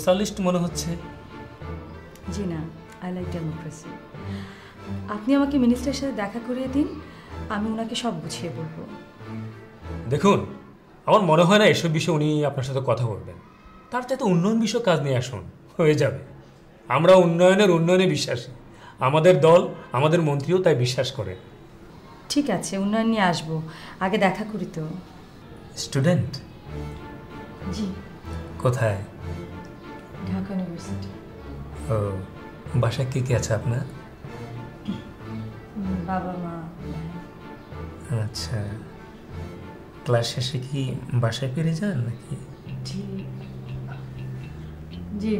Socialist মনে হচ্ছে জি না আই লাইক ডেমোক্রেসি আপনি আমাকে মিনিস্টারের সাথে দেখা করিয়ে দিন আমি উনাকে সব বুঝিয়ে বলবো দেখুন আমার মনে হয় না এসব বিষয়ে উনি আপনার সাথে কথা বলবেন তার চাইতে উন্নয়ন বিষয় কাজ নিয়ে আসুন হয়ে যাবে আমরা উন্নয়নে বিশ্বাসী আমাদের দল আমাদের মন্ত্রীও তাই বিশ্বাস করে ঠিক আছে উন্নয়ন নিয়ে আসব আগে দেখা করি তো স্টুডেন্ট জি কোথায় ঢাকা ইউনিভার্সিটি ও ভাষা কি কি আছে আপনার বাবা মা আচ্ছা ক্লাস শেষে কি ভাষায় ফিরে যান নাকি জি জি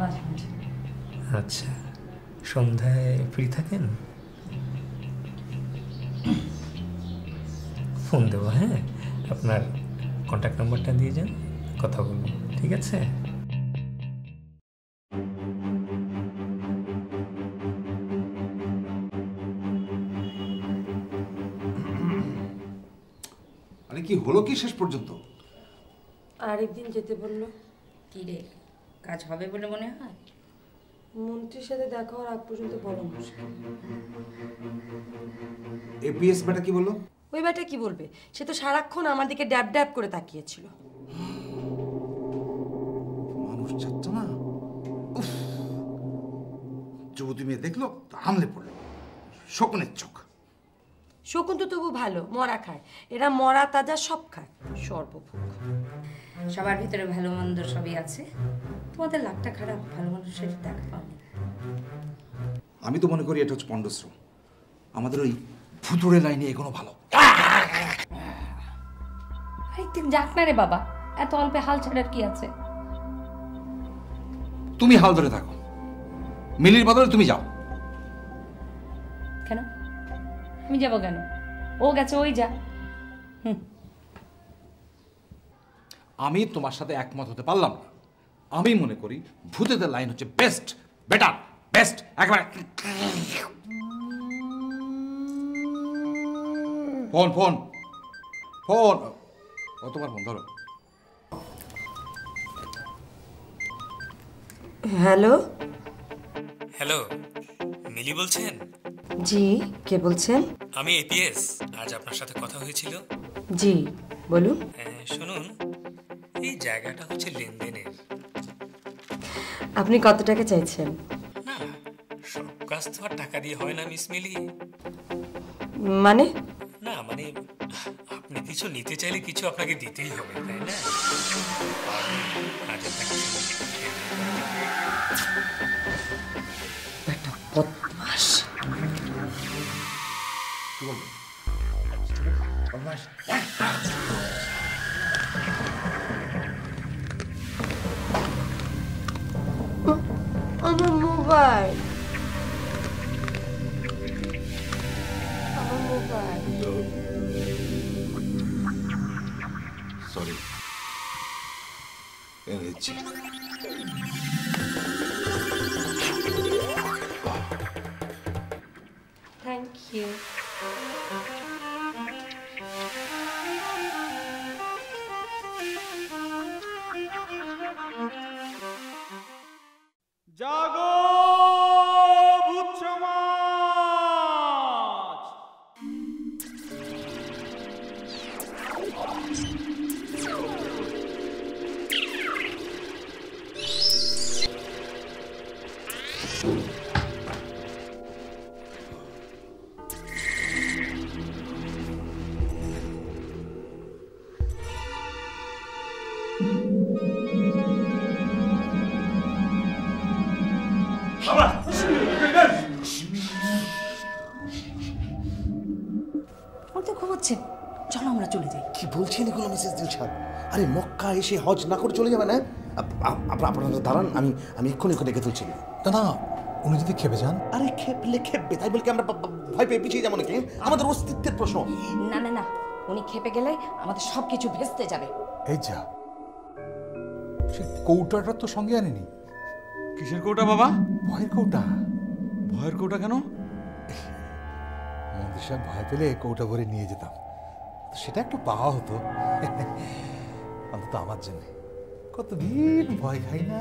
মাঝে মাঝে আচ্ছা সন্ধ্যায় ফ্রি থাকেন ফোন দেবো হ্যাঁ আপনার কন্টাক্ট নাম্বারটা দিয়ে যান কথা বলবো ঠিক আছে কি হলো কি শেষ পর্যন্ত আরেকদিন যেতে বলল কি রে কাজ হবে বলে মনে হয় মন্ত্রীর সাথে দেখা হওয়ার আগ পর্যন্ত বড় মুশকিল এপিএস ব্যাটা কি বলল ওই ব্যাটা কি বলবে সে তো সারাক্ষণ আমার দিকে ড্যাব ড্যাব করে তাকিয়েছিল মানুষ ছাড়তো না উফ যুবতী মেয়ে দেখলো হামলে পড়লো শকুনের চোখ শকুন তো তবু ভালো মরা খায় এরা মরা তাজা সব খায় সর্বভোগ সবার ভিতরে ভালো মন্দ সবই আছে তোমাদের লাকটা খারাপ ভালো মানুষের দেখা পাওনি আমি তো মনে করি এটা হচ্ছে পণ্ডশ্রম আমাদের ওই ভুতুড়ে লাইনে এখনো ভালো একদিন যাক না রে বাবা এত অল্পে হাল ছাড়ার কি আছে তুমি হাল ধরে থাকো মিলির বদলে তুমি যাও কেন আমি যাব কেন ও গেছে ওই যা আমি তোমার সাথে একমত হতে পারলাম না আমি মনে করি ভূতেদের লাইন হচ্ছে বেস্ট বেটার বেস্ট একবারে ফোন ফোন ফোন ও তোমার ফোন ধরো হ্যালো হ্যালো মিলি বলছেন জি কে বলছেন আমি এপিএস আজ আপনার সাথে কথা হয়েছিল জি বলুন শুনুন এই জায়গাটা হচ্ছে লেনদেনের আপনি কত টাকা চাইছেন না সব কাজ তো টাকা দিয়ে হয় না মিস মিলি মানে না মানে আপনি কিছু নিতে চাইলে কিছু আপনাকে দিতেই হবে তাই না What? Durun. Durun. Allah aşkına. Ama mobile. Ama mobile. No. Sorry. Evet. Thank you. Jago Butchamach. চলো আমরা চলে যাই। কি বলছেন এগুলো মিসেস দিলশাদ? আরে মক্কা এসে হজ না করে চলে যাবে না? আপনারা দাঁড়ান, আমি এক্ষুনি ডেকে তুলছি। দাদা উনি যদি খেপে যান? আরে খেপলে খেপবে, তাই বলে কি আমরা ভয় পেয়ে পিছিয়ে যাবো নাকি? আমাদের অস্তিত্বের প্রশ্ন। না না না, উনি খেপে গেলে আমাদের সব কিছু ভেস্তে যাবে। এই যা, সে কৌটাটা তো সঙ্গে আনেনি। কিসের কৌটা বাবা? ভয়ের কৌটা। ভয়ের কৌটা কেন? সব ভয় পেলে কৌটা ভরে নিয়ে যেতাম, সেটা একটু পাওয়া হতো অন্তত আমার জন্য। কতদিন ভয় খাই না।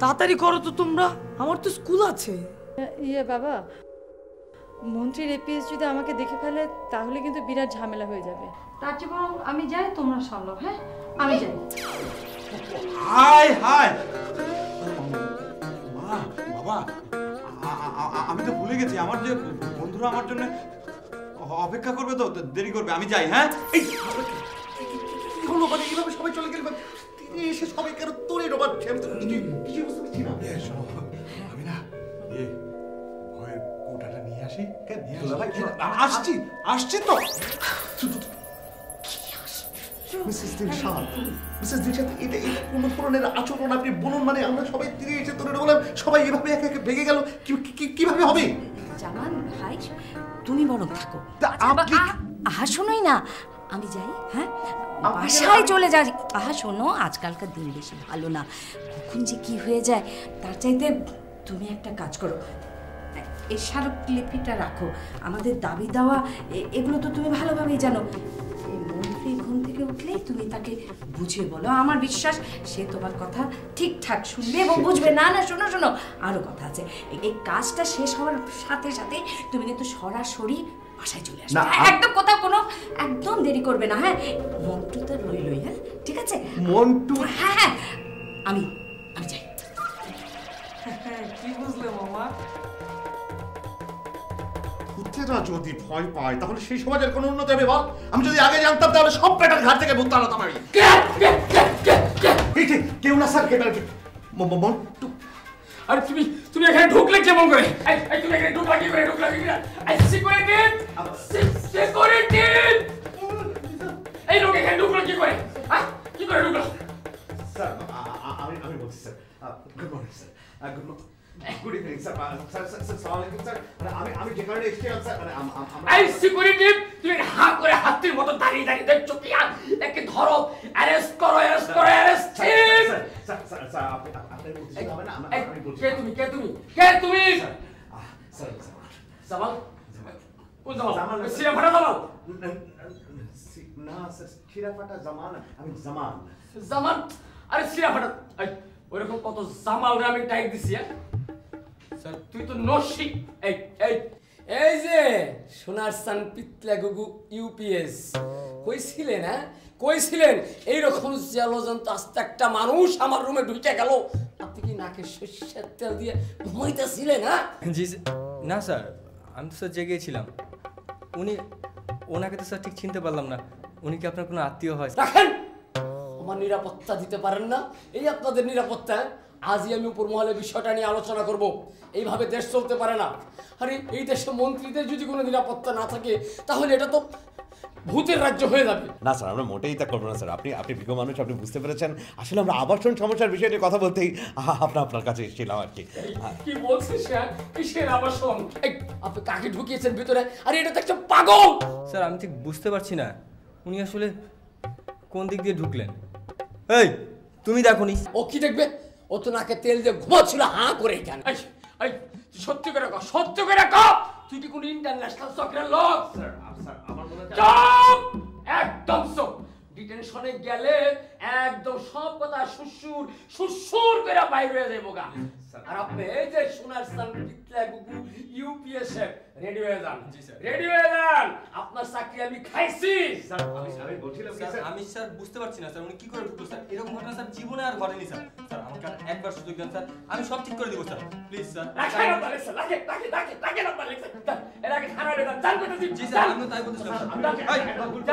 তাড়াতাড়ি করো তো তোমরা, আমার তো স্কুল আছে। ইয়ে বাবা, মন্ত্রীর এপিএস যদি আমাকে দেখে ফেলে তাহলে কিন্তু বিরাট ঝামেলা হয়ে যাবে। তার চেয়ে বরং আমি যাই, তোমরা সামলাও। হ্যাঁ আমি যাই। হায় হায় মা, বাবা আমি তো ভুলে গেছি, আমার যে বন্ধুরা আমার জন্য অপেক্ষা করবে তো দেরি করবে। আমি যাই। হ্যাঁ এই হলো মানে এইভাবে সবাই চলে গেল, তিনি এসে সবাই কেন তোরে রোবার আমি তো কিছু বুঝতে পারছি না। আমি না এ ভয়ের কোটাটা নিয়ে আসি। আসছি আসছি তো। মিসেস দিলশাদ, মিসেস দিলশাদ এটা এটা কোন ধরনের আচরণ? আপনি বলুন, মানে আমরা সবাই তিনি এসে তোরে বললাম, সবাই এভাবে একে একে ভেঙে গেল, কিভাবে হবে? জামান ভাই তুমি বরং থাকো, আহা শোনোই না, আমি যাই। হ্যাঁ বাসায় চলে যাই। আহা শোনো, আজকালকার দিন বেশি ভালো না, কখন যে কি হয়ে যায়। তার চাইতে তুমি একটা কাজ করো, এই স্মারকলিপিটা রাখো, আমাদের দাবি দেওয়া এগুলো তো তুমি ভালোভাবেই জানো। মন্ত্রী ঘুম থেকে উঠলেই তুমি তাকে বুঝিয়ে বলো, আমার বিশ্বাস সে তোমার কথা ঠিকঠাক শুনবে এবং বুঝবে। না না শোনো শোনো, আরও কথা আছে। এই কাজটা শেষ হওয়ার সাথে সাথে তুমি কিন্তু সরাসরি বাসায় চলে আসবে, একদম কোথাও কোনো একদম দেরি করবে না। হ্যাঁ মন্টু তো রইলই। হ্যাঁ ঠিক আছে মন্টু। হ্যাঁ হ্যাঁ আমি যাই। কি বুঝলে মামা? যদি ভয় পায় তাহলে সেই সমাজের কোনো উন্নতি হবে বল? আমি যদি আগে জানতাম তাহলে সব পেটার ঘাট থেকে ভুলতে আনতাম আমি। কেউ না স্যার, কেটার মন্টু। আরে তুমি এখানে ঢুকলে কেমন করে? তুমি এখানে ঢুকলা কি করে? ঢুকলা কি করে? সিকিউরিটি এই লোক এখানে ঢুকলো কি করে? কি করে ঢুকলো? স্যার আমি বলছি sir, good morning sir, good morning. Good evening, sir. I'm declared a scam, sir. I'm security. You have got a hattie motor daddy that took me out. Like a thorough arrest. Sir, get to me. Sir. Zaman. Sir, no, sir. Chirafata Zaman. Zaman. Are Chirafata. ওরকম কত জামা ওরা আমি tight দিছি। Sir তুই তো নসি। এই যে সোনার সান পিতলা গুগু ইউপিএস কইছিলেন, হ্যাঁ কইছিলেন এইরকম জলজন্ত আস্তে একটা মানুষ আমার রুমে ঢুকে গেল, আপনি কি নাকে সর্ষের তেল দিয়ে ঘুমাইতেছিলেন? হ্যাঁ জি না স্যার, আমি তো স্যার জেগেছিলাম। ওনাকে তো স্যার ঠিক চিনতে পারলাম না। উনি কি আপনার কোনো আত্মীয় হয়? রাখেন, আমার নিরাপত্তা দিতে পারেন না, এই আপনাদের নিরাপত্তা। আজই আমি উপর মহলে বিষয়টা নিয়ে আলোচনা করব। এইভাবে দেশ চলতে পারে না। আরে এই দেশে মন্ত্রীদের যদি কোনো নিরাপত্তা না থাকে তাহলে এটা তো ভূতের রাজ্য হয়ে যাবে। না স্যার, আমরা মোটেই তা করবো না স্যার। আপনি আপনি বিজ্ঞ মানুষ, আপনি বুঝতে পেরেছেন। আসলে আমরা আবাসন সমস্যার বিষয়ে কথা বলতেই আপনার কাছে এসেছিলাম আর কি। কি বলছিস স্যার, কিসের আবাসন? আপনি কাকে ঢুকিয়েছেন ভিতরে? আরে এটা তো একটা পাগল স্যার। আমি ঠিক বুঝতে পারছি না উনি আসলে কোন দিক দিয়ে ঢুকলেন। এই তুমি দেখোনি? ও কি দেখবে, ও তো নাকে তেল দিয়ে ঘুমাচ্ছিল হা করে। এখানে সত্যি করে কর, সত্যি করে কর, তুই কি কোন ইন্টারন্যাশনাল চক্রের লোক? স্যার আমার মনে হয় চুপ একদম চুপ। ডিটেনশনে গেলে একদম সব কথা সুসুর সুসুর করে বাইরে হয়ে যাইবো গা। আর আপনি এই যে সোনার সান পিটলা গুগু ইউপিএস এর রেডি হয়ে যান। জি স্যার, রেডি হয়ে যান। আপনার চাকরি আমি খাইছি স্যার। আমি বলছিলাম স্যার, আমি স্যার বুঝতে পারছি না স্যার উনি কি করে ঢুকলো স্যার। এরকম ঘটনা স্যার জীবনে আর ঘটেনি স্যার। স্যার আমাকে একবার সুযোগ দেন স্যার, আমি সব ঠিক করে দেব স্যার, প্লিজ স্যার। রাখেন আপনার লেখা, লাগে লাগে লাগে লাগে আপনার লেখা। এর আগে থানায় যান, জান করতেছি। জি স্যার, আমি তাই বলছিলাম স্যার,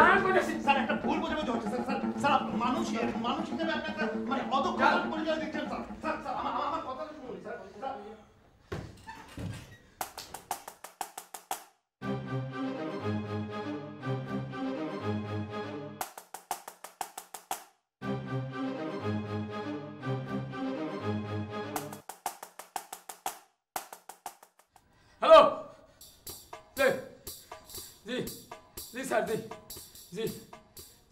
জান করতেছি স্যার। একটা ভুল বোঝাবো হচ্ছে স্যার। স্যার মানুষের মানুষ হিসেবে আপনাকে মানে অদক্ষতার পরিচয় দিচ্ছেন স্যার। স্যার স্যার আমার কথা শুনুন স্যার। হ্যালো জি জি স্যার, জি জি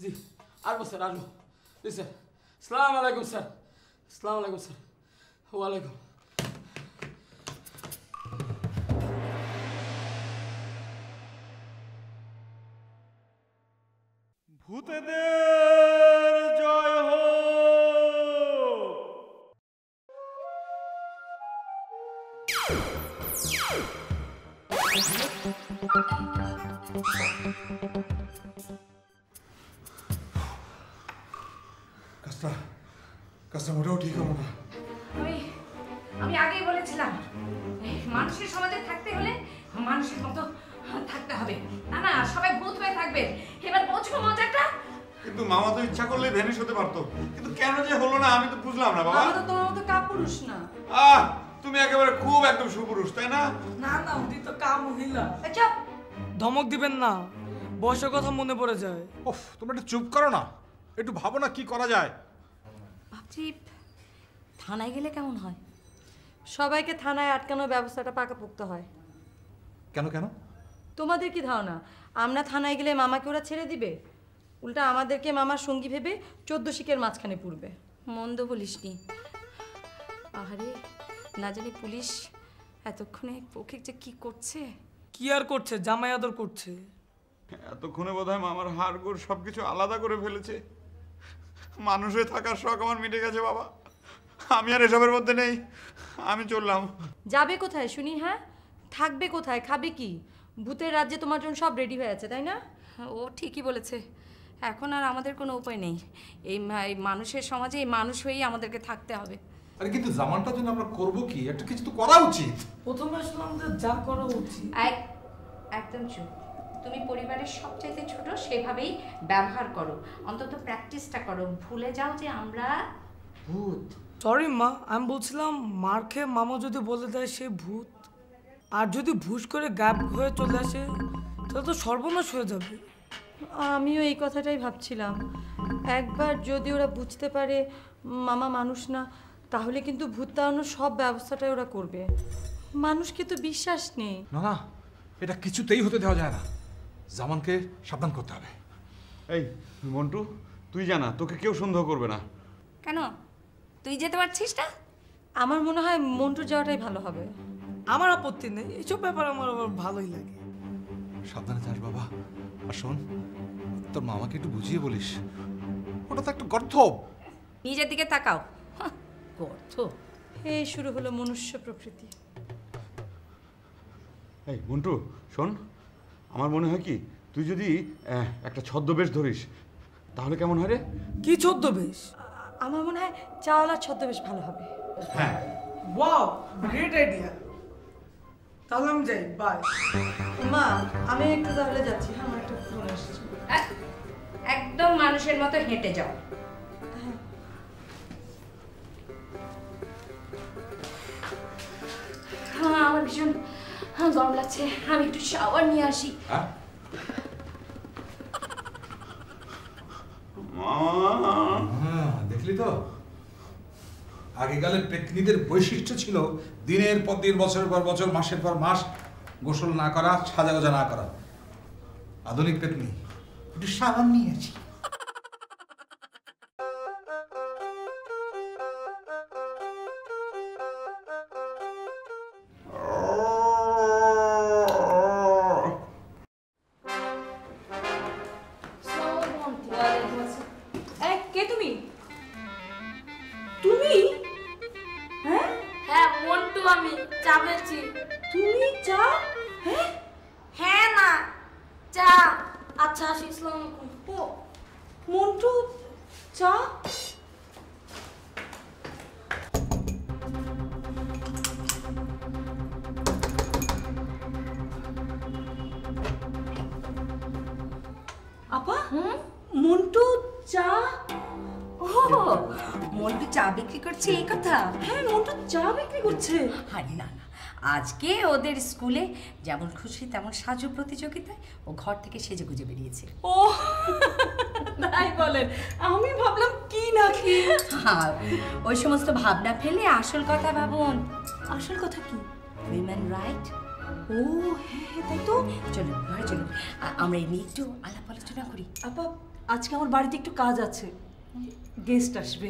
জি আসবো স্যার, আসবো। জি স্যার, আসসালামু আলাইকুম স্যার। আসসালামু আলাইকুম স্যার। ওয়ালাইকুম। ভূতেদের জয় হোক। কাস্টমারও ঠিক হবে না। আমি আগেই বলেছিলাম মানুষের সমাজে থাকতে হলে মানুষের মতো থাকতে হবে। না না, সবাই ভূত হয়ে থাকবে। এবার বোঝো মজাটা। কিন্তু মামা তো ইচ্ছা করলে ভ্যানিশ হতে পারতো, কিন্তু কেন যে হলো না আমি তো বুঝলাম না বাবা। আমি তো তোমার মতো কাপুরুষ না। আহ, তুমি একেবারে খুব একদম সুপুরুষ, তাই না? না না, উনি তো কামহিলা। আচ্ছা ধমক দিবেন না, বয়সের কথা মনে পড়ে যায়। উফ, তোমরা একটু চুপ করো না, একটু ভাবো না কি করা যায়। থানায় গেলে কেমন হয়? সবাইকে থানায় আটকানোর ব্যবস্থাটা পাকাপোক্ত হয়। কেন কেন? তোমাদের কি ধারণা আমরা থানায় গেলে মামাকে ওরা ছেড়ে দিবে? উল্টা আমাদেরকে মামার সঙ্গী ভেবে 14 শিকের মাঝখানে পুড়বে। মন্দ বলিসনি। আহারে, না জানি পুলিশ এতক্ষণে ওকে যে কি করছে। কি আর করছে, জামাই আদর করছে। এতক্ষণে বোধহয় মামার হাড়গোড় সবকিছু আলাদা করে ফেলেছে। মানুষে থাকার শখ আমার মিটে গেছে বাবা, আমি আর এসবের মধ্যে নেই। আমি চললাম। যাবে কোথায় শুনি? হ্যাঁ, থাকবে কোথায়, খাবে কি? ভূতের রাজ্যে তোমার জন্য সব রেডি হয়ে আছে, তাই না? ও ঠিকই বলেছে, এখন আর আমাদের কোনো উপায় নেই। এই মানুষের সমাজে এই মানুষ হয়েই আমাদেরকে থাকতে হবে। আরে কিন্তু জামানটার জন্য আমরা করব কি? একটা কিছু তো করা উচিত। প্রথমে আসলে আমাদের যা করা উচিত। একদম চুপ। তুমি পরিবারের সবচাইতে ছোট, সেভাবেই ব্যবহার করো, অন্তত প্র্যাকটিসটা করো। ভুলে যাও যে আমরা ভূত। সরি মা, আমি বলছিলাম মার খেয়ে মামা যদি বলে দেয় সে ভূত, আর যদি ভুষ করে গ্যাপ হয়ে চলে আসে তাহলে তো সর্বনাশ হয়ে যাবে। আমিও এই কথাটাই ভাবছিলাম। একবার যদি ওরা বুঝতে পারে মামা মানুষ না, তাহলে কিন্তু ভূত তাড়ানোর সব ব্যবস্থাটাই ওরা করবে। মানুষকে তো বিশ্বাস নেই। না না, এটা কিছুতেই হতে দেওয়া যায় না। জামানকে সাবধান করতে হবে। এই মন্টু, তুই জানা তোকে কেউ সন্দেহ করবে না। কেন, তুই যেতে পারছিস না? আমার মনে হয় মন্টুর যাওয়াটাই ভালো হবে। আমার আপত্তি নেই, এইসব ব্যাপার আমার আবার ভালোই লাগে। সাবধানে যাস বাবা। আর শোন, তোর মামাকে একটু বুঝিয়ে বলিস, ওটা তো একটা গর্ত। নিজের দিকে তাকাও, গর্ত। এই শুরু হলো মনুষ্য প্রকৃতি। এই মন্টু শোন, আমার মনে হয় কি তুই যদি একটা ছদ্মবেশ ধরিস তাহলে কেমন হয় রে? কি ছদ্মবেশ? আমার মনে হয় চাওয়ালার ছদ্মবেশ ভালো হবে। হ্যাঁ, ওয়াও, গ্রেট আইডিয়া। তাহলে আমি যাই, বাই। মা আমি একটু তাহলে যাচ্ছি, আমার একটু ফোন আসছে। একদম মানুষের মতো হেঁটে যাও। আমার ভীষণ গরম লাগছে, আমি একটু শাওয়ার নিয়ে আসি। দেখলি তো, আগেকালের পেত্নীদের বৈশিষ্ট্য ছিল দিনের পর দিন, বছরের পর বছর, মাসের পর মাস গোসল না করা, সাজাগোজা না করা। আধুনিক পেত্নী একটু সাবান নিয়ে আসি। আজকে ওদের স্কুলে যেমন খুশি তেমন সাজু প্রতিযোগিতায় ও ঘর থেকে সেজে গুজে বেরিয়েছে। ও তাই বলেন, আমি ভাবলাম কি না কি। ওই সমস্ত ভাবনা ফেলে আসল কথা ভাবুন। আসল কথা কি? Women right. ও হ্যাঁ তাই তো। চলুন ঘরে চলুন, আমরা এই নিয়ে একটু আলাপ আলোচনা করি। আপা আজকে আমার বাড়িতে একটু কাজ আছে, গেস্ট আসবে,